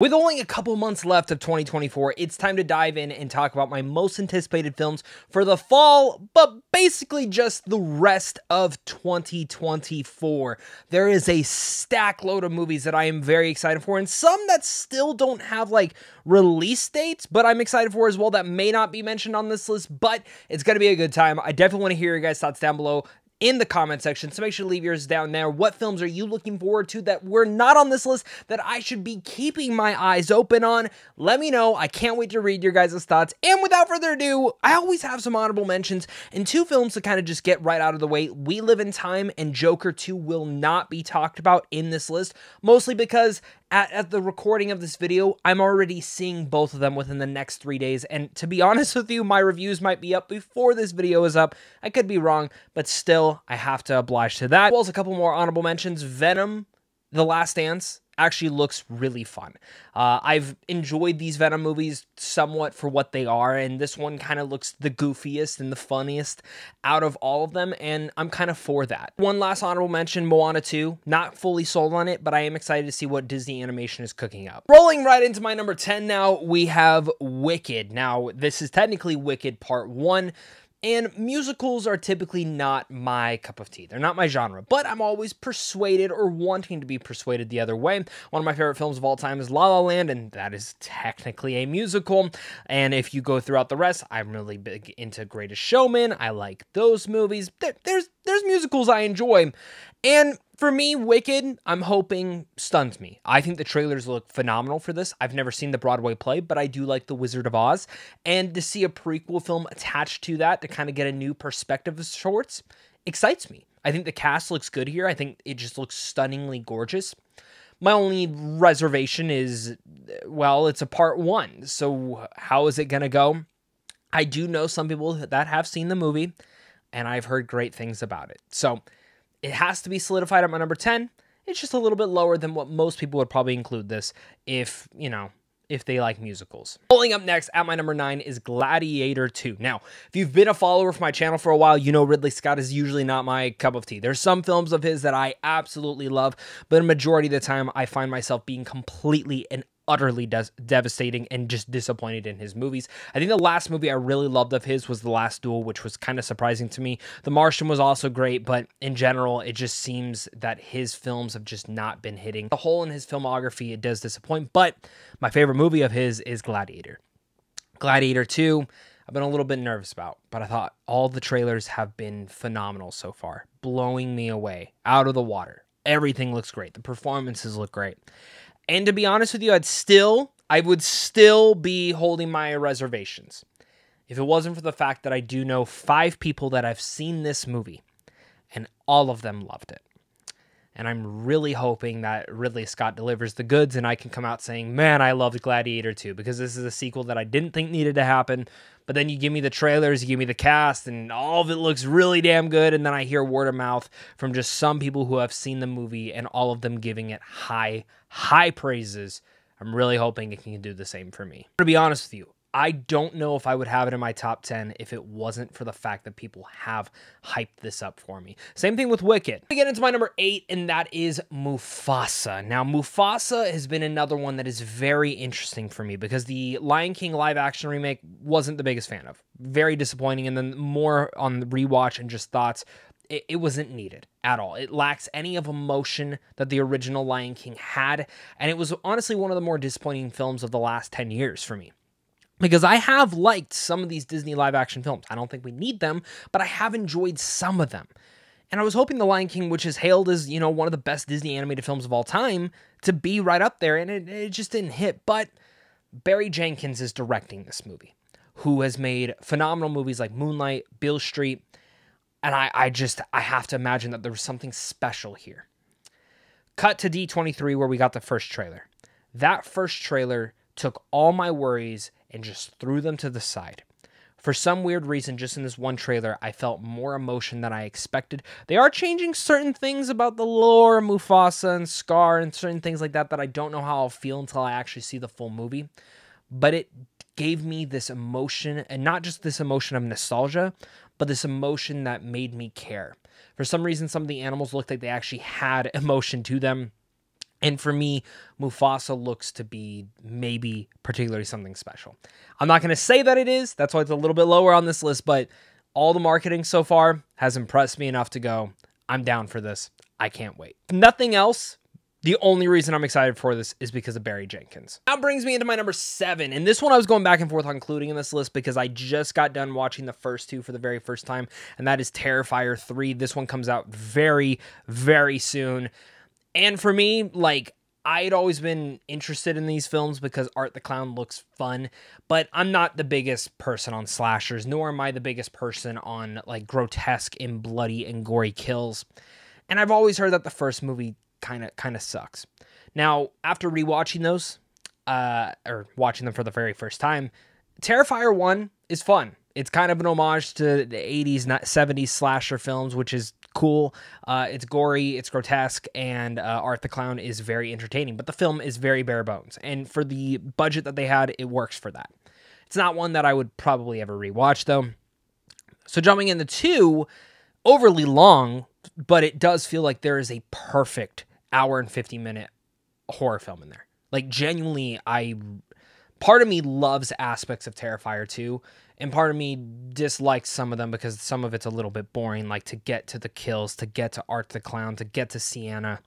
With only a couple months left of 2024, it's time to dive in and talk about my most anticipated films for the fall, but basically just the rest of 2024. There is a stack load of movies that I am very excited for, and some that still don't have, like, release dates, but I'm excited for as well that may not be mentioned on this list, but it's going to be a good time. I definitely want to hear your guys' thoughts down below in the comment section, so make sure to leave yours down there. What films are you looking forward to that were not on this list that I should be keeping my eyes open on? Let me know. I can't wait to read your guys' thoughts. And without further ado, I always have some honorable mentions and two films to kind of just get right out of the way. We Live in Time and Joker 2 will not be talked about in this list, mostly because at the recording of this video, I'm already seeing both of them within the next 3 days, and to be honest with you, my reviews might be up before this video is up. I could be wrong, but still, I have to oblige to that. As well as a couple more honorable mentions. Venom: The Last Dance actually looks really fun. I've enjoyed these Venom movies somewhat for what they are, and this one kind of looks the goofiest and the funniest out of all of them, and I'm kind of for that. One last honorable mention, Moana 2. Not fully sold on it, but I am excited to see what Disney Animation is cooking up. Rolling right into my number 10 now, we have Wicked. Now, this is technically Wicked Part 1. And musicals are typically not my cup of tea. They're not my genre, but I'm always persuaded or wanting to be persuaded the other way. One of my favorite films of all time is La La Land, and that is technically a musical. And if you go throughout the rest, I'm really big into Greatest Showman. I like those movies. There's musicals I enjoy. And for me, Wicked, I'm hoping, stuns me. I think the trailers look phenomenal for this. I've never seen the Broadway play, but I do like The Wizard of Oz. And to see a prequel film attached to that to kind of get a new perspective of sorts excites me. I think the cast looks good here. I think it just looks stunningly gorgeous. My only reservation is, well, it's a part one, so how is it going to go? I do know some people that have seen the movie, and I've heard great things about it. So it has to be solidified at my number 10. It's just a little bit lower than what most people would probably include this if, you know, if they like musicals. Pulling up next at my number 9 is Gladiator 2. Now, if you've been a follower for my channel for a while, you know Ridley Scott is usually not my cup of tea. There's some films of his that I absolutely love, but a majority of the time I find myself being completely and utterly devastating and just disappointed in his movies. I think the last movie I really loved of his was The Last Duel, which was kind of surprising to me. The Martian was also great, but in general, it just seems that his films have just not been hitting. The hole in his filmography, it does disappoint, but my favorite movie of his is Gladiator. Gladiator 2, I've been a little bit nervous about, but I thought all the trailers have been phenomenal so far, blowing me away, out of the water. Everything looks great. The performances look great. And to be honest with you, I would still be holding my reservations if it wasn't for the fact that I do know 5 people that have seen this movie, and all of them loved it. And I'm really hoping that Ridley Scott delivers the goods and I can come out saying, man, I loved Gladiator 2, because this is a sequel that I didn't think needed to happen. But then you give me the trailers, you give me the cast, and all of it looks really damn good. And then I hear word of mouth from just some people who have seen the movie and all of them giving it high, high praises. I'm really hoping it can do the same for me. To be honest with you, I don't know if I would have it in my top 10 if it wasn't for the fact that people have hyped this up for me. Same thing with Wicked. We get into my number 8, and that is Mufasa. Now, Mufasa has been another one that is very interesting for me because the Lion King live-action remake wasn't the biggest fan of. Very disappointing, and then more on the rewatch and just thoughts. It wasn't needed at all. It lacks any of emotion that the original Lion King had, and it was honestly one of the more disappointing films of the last 10 years for me. Because I have liked some of these Disney live-action films. I don't think we need them, but I have enjoyed some of them. And I was hoping The Lion King, which is hailed as, you know, one of the best Disney animated films of all time, to be right up there, and it just didn't hit. But Barry Jenkins is directing this movie, who has made phenomenal movies like Moonlight, Beale Street, and I have to imagine that there was something special here. Cut to D23, where we got the first trailer. That first trailer took all my worries and just threw them to the side. For some weird reason, just in this one trailer, I felt more emotion than I expected. They are changing certain things about the lore, Mufasa and Scar and certain things like that I don't know how I'll feel until I actually see the full movie. But it gave me this emotion, and not just this emotion of nostalgia, but this emotion that made me care. For some reason, some of the animals looked like they actually had emotion to them. And for me, Mufasa looks to be maybe particularly something special. I'm not going to say that it is. That's why it's a little bit lower on this list. But all the marketing so far has impressed me enough to go, I'm down for this. I can't wait. Nothing else. The only reason I'm excited for this is because of Barry Jenkins. That brings me into my number 7. And this one I was going back and forth on including in this list because I just got done watching the first two for the very first time. And that is Terrifier 3. This one comes out very, very soon. And for me, like, I'd always been interested in these films because Art the Clown looks fun, but I'm not the biggest person on slashers, nor am I the biggest person on, like, grotesque and bloody and gory kills. And I've always heard that the first movie kind of sucks. Now, after rewatching those, or watching them for the very first time, Terrifier 1 is fun. It's kind of an homage to the 80s, 70s slasher films, which is cool. It's gory, it's grotesque, and Art the Clown is very entertaining. But the film is very bare bones. And for the budget that they had, it works for that. It's not one that I would probably ever rewatch, though. So jumping into 2, overly long, but it does feel like there is a perfect hour and 50-minute horror film in there. Like, genuinely, part of me loves aspects of Terrifier 2, and part of me dislikes some of them because some of it's a little bit boring, like to get to the kills, to get to Art the Clown, to get to Sienna.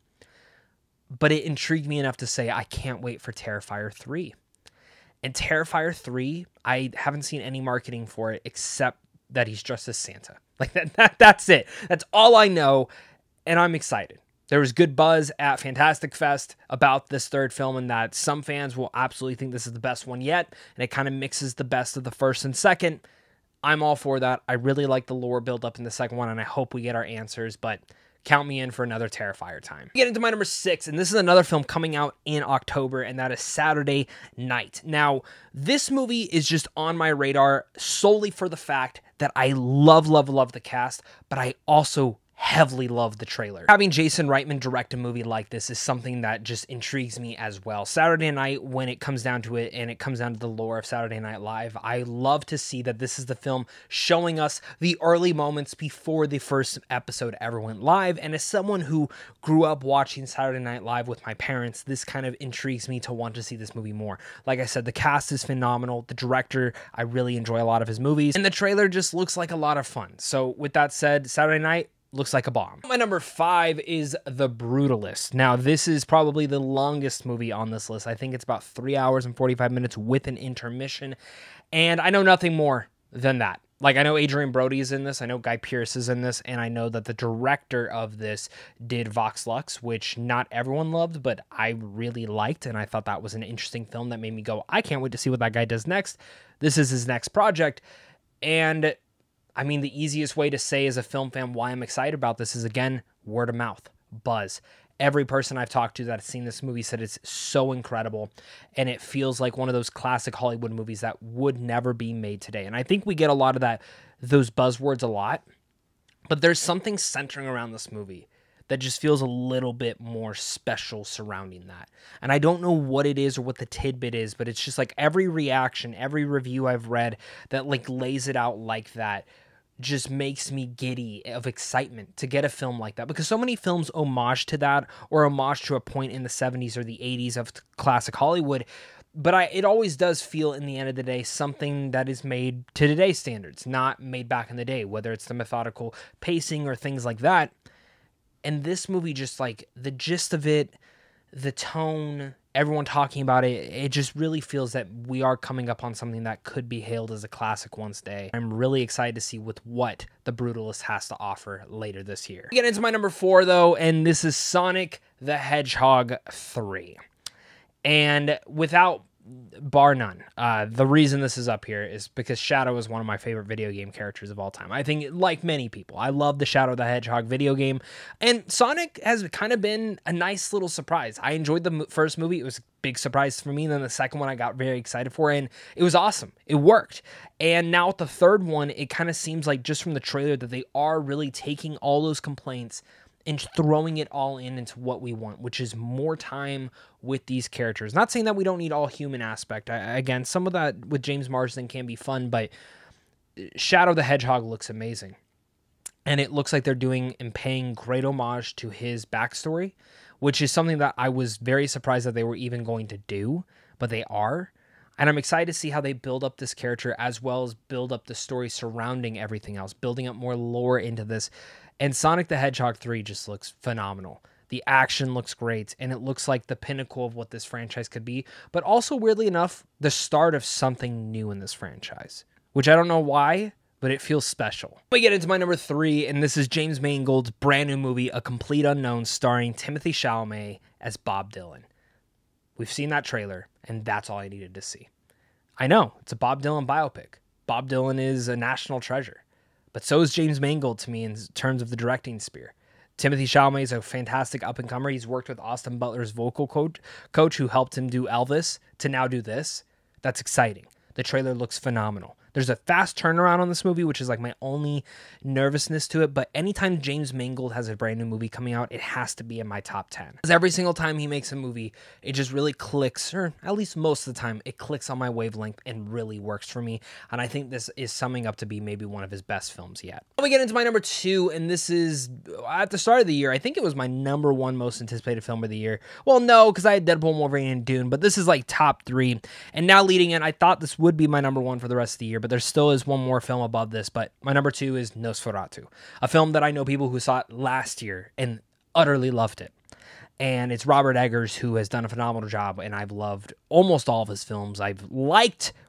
But it intrigued me enough to say, I can't wait for Terrifier 3. And Terrifier 3, I haven't seen any marketing for it except that he's dressed as Santa. Like, that's it. That's all I know, and I'm excited. There was good buzz at Fantastic Fest about this third film, and that some fans will absolutely think this is the best one yet, and it kind of mixes the best of the first and second. I'm all for that. I really like the lore build up in the second one, and I hope we get our answers, but count me in for another Terrifier time. Get into my number 6, and this is another film coming out in October, and that is Saturday Night. Now, this movie is just on my radar solely for the fact that I love, love, love the cast, but I also heavily love the trailer. Having Jason Reitman direct a movie like this is something that just intrigues me as well. Saturday Night, when it comes down to it, and it comes down to the lore of Saturday Night Live, I love to see that this is the film showing us the early moments before the first episode ever went live. And as someone who grew up watching Saturday Night Live with my parents, this kind of intrigues me to want to see this movie more. Like I said, the cast is phenomenal. The director, I really enjoy a lot of his movies, and the trailer just looks like a lot of fun. So with that said, Saturday Night looks like a bomb. My number 5 is The Brutalist. Now, this is probably the longest movie on this list. I think it's about 3 hours and 45 minutes with an intermission. And I know nothing more than that. Like, I know Adrian Brody is in this. I know Guy Pearce is in this. And I know that the director of this did Vox Lux, which not everyone loved, but I really liked. And I thought that was an interesting film that made me go, I can't wait to see what that guy does next. This is his next project. And I mean, the easiest way to say as a film fan why I'm excited about this is, again, word of mouth, buzz. Every person I've talked to that's seen this movie said it's so incredible, and it feels like one of those classic Hollywood movies that would never be made today. And I think we get a lot of those buzzwords a lot, but there's something centering around this movie that just feels a little bit more special surrounding that. And I don't know what it is or what the tidbit is, but it's just like every reaction, every review I've read that like lays it out like that just makes me giddy of excitement to get a film like that, because so many films homage to that or homage to a point in the 70s or the 80s of classic Hollywood. But it always does feel, in the end of the day, something that is made to today's standards, not made back in the day, whether it's the methodical pacing or things like that. And this movie, just like the gist of it, the tone, everyone talking about it, it just really feels that we are coming up on something that could be hailed as a classic one day. I'm really excited to see with what The Brutalist has to offer later this year. We get into my number 4, though, and this is Sonic the Hedgehog 3. And without bar none, the reason this is up here is because Shadow is one of my favorite video game characters of all time. I think, like many people, I love the Shadow the Hedgehog video game, and Sonic has kind of been a nice little surprise. I enjoyed the first movie. It was a big surprise for me, and then the second one I got very excited for, and it was awesome. It worked. And now with the third one, it kind of seems like, just from the trailer, that they are really taking all those complaints and throwing it all into what we want, which is more time with these characters. Not saying that we don't need all human aspect. Again, some of that with James Marsden can be fun, but Shadow the Hedgehog looks amazing. And it looks like they're doing and paying great homage to his backstory, which is something that I was very surprised that they were even going to do, but they are. And I'm excited to see how they build up this character as well as build up the story surrounding everything else, building up more lore into this. And Sonic the Hedgehog 3 just looks phenomenal. The action looks great, and it looks like the pinnacle of what this franchise could be, but also, weirdly enough, the start of something new in this franchise, which I don't know why, but it feels special. We get into my number 3, and this is James Mangold's brand new movie, A Complete Unknown, starring Timothée Chalamet as Bob Dylan. We've seen that trailer, and that's all I needed to see. I know, it's a Bob Dylan biopic. Bob Dylan is a national treasure, but so is James Mangold to me in terms of the directing sphere. Timothée Chalamet is a fantastic up-and-comer. He's worked with Austin Butler's vocal coach who helped him do Elvis, to now do this. That's exciting. The trailer looks phenomenal. There's a fast turnaround on this movie, which is like my only nervousness to it. But anytime James Mangold has a brand new movie coming out, it has to be in my top 10. Because every single time he makes a movie, it just really clicks, or at least most of the time, it clicks on my wavelength and really works for me. And I think this is summing up to be maybe one of his best films yet. We get into my number 2, and this is at the start of the year. I think it was my number 1 most anticipated film of the year. Well, no, because I had Deadpool, Wolverine, and Dune, but this is like top 3. And now leading in, I thought this would be my number 1 for the rest of the year, but there still is one more film above this. But my number 2 is Nosferatu, a film that I know people who saw it last year and utterly loved it. And it's Robert Eggers, who has done a phenomenal job, and I've loved almost all of his films. I've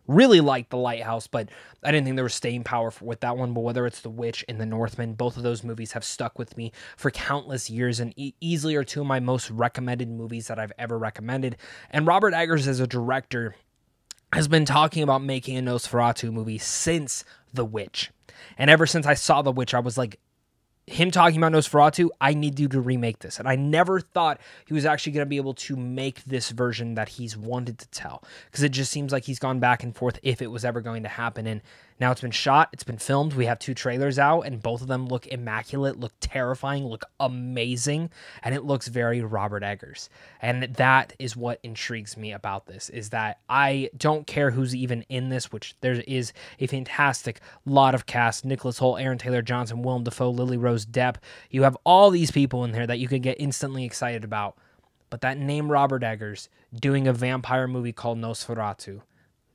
really liked The Lighthouse, but I didn't think there was staying power with that one. But whether it's The Witch and The Northman, both of those movies have stuck with me for countless years and easily are two of my most recommended movies that I've ever recommended. And Robert Eggers as a director has been talking about making a Nosferatu movie since The Witch. And ever since I saw The Witch, I was like, him talking about Nosferatu, I need you to remake this. And I never thought he was actually going to be able to make this version that he's wanted to tell, because it just seems like he's gone back and forth if it was ever going to happen. And now it's been shot, it's been filmed. We have 2 trailers out, and both of them look immaculate, look terrifying, look amazing, and it looks very Robert Eggers. And that is what intrigues me about this, is that I don't care who's even in this, which there is a fantastic lot of cast: Nicholas Hoult, Aaron Taylor-Johnson, Willem Dafoe, Lily Rose Depp. You have all these people in there that you could get instantly excited about, but that name Robert Eggers doing a vampire movie called Nosferatu,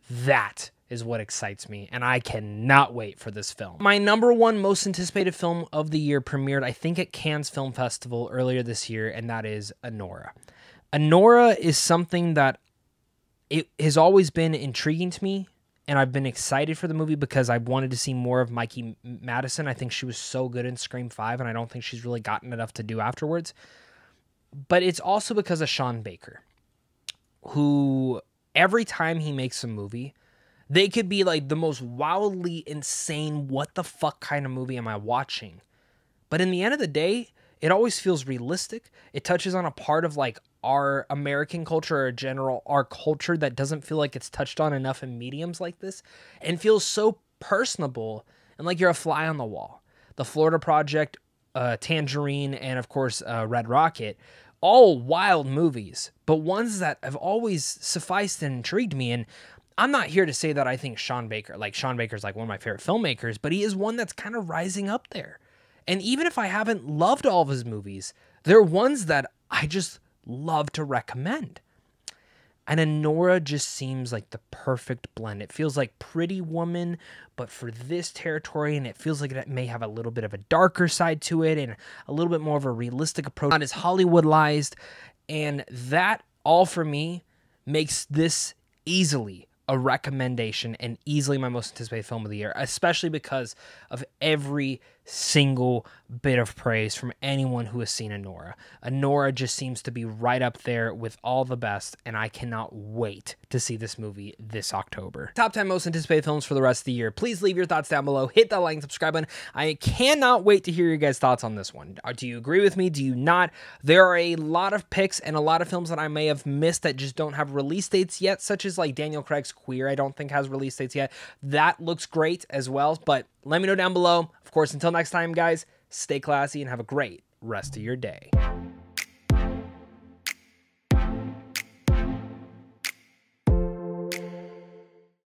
that is what excites me, and I cannot wait for this film. My number 1 most anticipated film of the year premiered, I think, at Cannes Film Festival earlier this year, and that is Anora. Anora is something that it has always been intriguing to me, and I've been excited for the movie because I wanted to see more of Mikey Madison. I think she was so good in Scream 5, and I don't think she's really gotten enough to do afterwards. But it's also because of Sean Baker, who every time he makes a movie, they could be like the most wildly insane, what the fuck kind of movie am I watching? But in the end of the day, it always feels realistic. It touches on a part of like our American culture, or general, our culture, that doesn't feel like it's touched on enough in mediums like this, and feels so personable and like you're a fly on the wall. The Florida Project, Tangerine, and of course Red Rocket, all wild movies, but ones that have always sufficed and intrigued me. And I'm not here to say that I think Sean Baker's like one of my favorite filmmakers, but he is one that's kind of rising up there. And even if I haven't loved all of his movies, they're ones that I just love to recommend. And Anora just seems like the perfect blend. It feels like Pretty Woman, but for this territory, and it feels like it may have a little bit of a darker side to it and a little bit more of a realistic approach, not as Hollywoodized. And that all for me makes this easily a recommendation and easily my most anticipated film of the year, especially because of every single bit of praise from anyone who has seen Anora. Anora just seems to be right up there with all the best, and I cannot wait to see this movie this October. Top 10 most anticipated films for the rest of the year. Please leave your thoughts down below. Hit that like and subscribe button. I cannot wait to hear your guys' thoughts on this one. Do you agree with me? Do you not? There are a lot of picks and a lot of films that I may have missed that just don't have release dates yet, such as like Daniel Craig's Queer, I don't think has release dates yet. That looks great as well, but let me know down below. Of course, until next time, guys, stay classy and have a great rest of your day.